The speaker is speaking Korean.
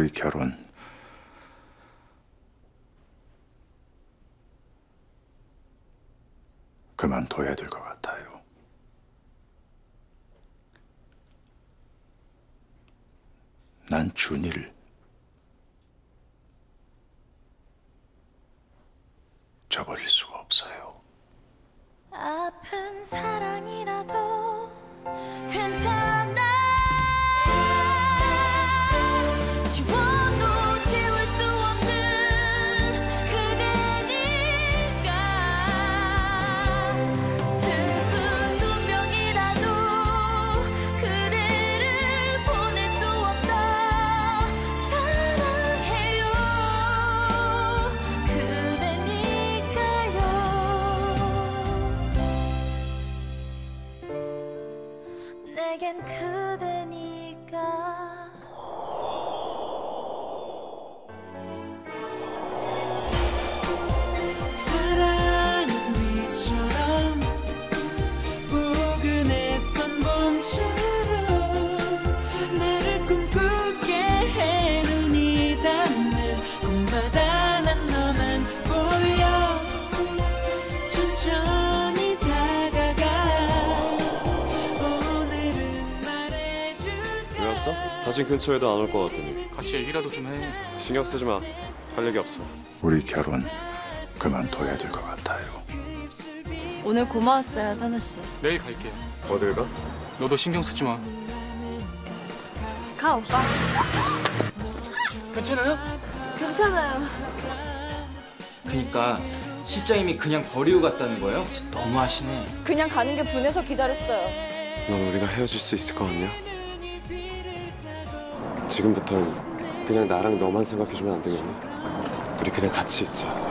우리 결혼. 그만둬야 될 것 같아요. 난 준이를 저버릴 수가 없어요. 아픈 사랑이라도 괜찮아. 내겐 그대니까. 사랑은 위처럼 포근했던 봄처럼 나를 꿈꾸게 해. 눈이 닿는 꿈마다 난 너만 보여. 천천히 다신 근처에도 안 올 것 같으니 같이 얘기라도 좀 해. 신경 쓰지 마. 할 얘기 없어. 우리 결혼 그만둬야 될 것 같아요. 오늘 고마웠어요, 선우 씨. 내일 갈게. 어딜 가? 너도 신경 쓰지 마. 가, 오빠. 괜찮아요? 괜찮아요. 그러니까 실장님이 그냥 버리고 갔다는 거예요? 너무하시네. 그냥 가는 게 분해서 기다렸어요. 넌 우리가 헤어질 수 있을 것 같냐? 지금부터는 그냥 나랑 너만 생각해주면 안 되겠니? 우리 그냥 같이 있자.